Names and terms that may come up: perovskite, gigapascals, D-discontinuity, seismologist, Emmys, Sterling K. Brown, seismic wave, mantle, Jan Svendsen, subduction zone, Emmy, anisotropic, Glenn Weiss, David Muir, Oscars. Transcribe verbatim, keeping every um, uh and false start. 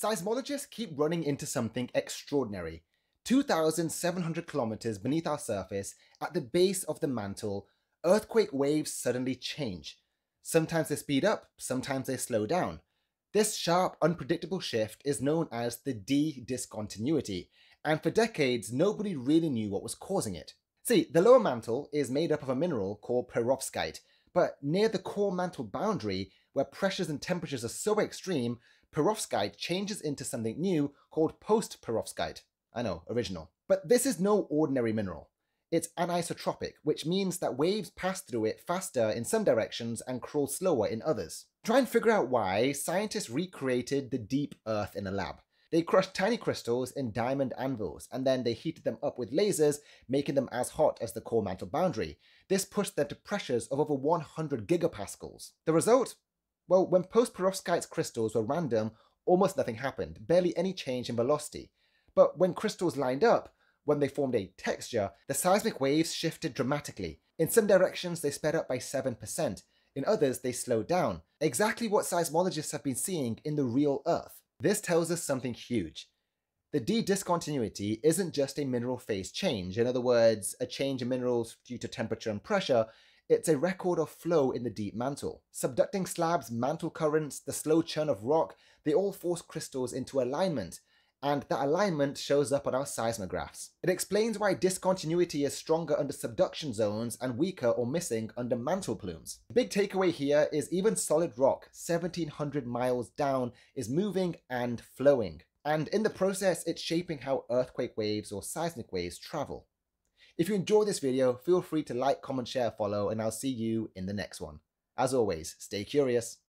Seismologists keep running into something extraordinary. two thousand seven hundred kilometers beneath our surface, at the base of the mantle, earthquake waves suddenly change. Sometimes they speed up, sometimes they slow down. This sharp, unpredictable shift is known as the D-discontinuity, and for decades nobody really knew what was causing it. See, the lower mantle is made up of a mineral called perovskite, but near the core mantle boundary, where pressures and temperatures are so extreme, perovskite changes into something new called post-perovskite. I know, original. But this is no ordinary mineral. It's anisotropic, which means that waves pass through it faster in some directions and crawl slower in others. To try and figure out why, scientists recreated the deep Earth in a lab. They crushed tiny crystals in diamond anvils, and then they heated them up with lasers, making them as hot as the core mantle boundary. This pushed them to pressures of over one hundred gigapascals. The result? Well, when post-perovskite's crystals were random, almost nothing happened, barely any change in velocity. But when crystals lined up, when they formed a texture, the seismic waves shifted dramatically. In some directions, they sped up by seven percent. In others, they slowed down. Exactly what seismologists have been seeing in the real Earth. This tells us something huge. The D-discontinuity isn't just a mineral phase change. In other words, a change in minerals due to temperature and pressure. It's a record of flow in the deep mantle. Subducting slabs, mantle currents, the slow churn of rock, they all force crystals into alignment. And that alignment shows up on our seismographs. It explains why discontinuity is stronger under subduction zones and weaker or missing under mantle plumes. The big takeaway here is even solid rock, seventeen hundred miles down, is moving and flowing. And in the process, it's shaping how earthquake waves or seismic waves travel. If you enjoyed this video, feel free to like, comment, share, follow, and I'll see you in the next one. As always, stay curious.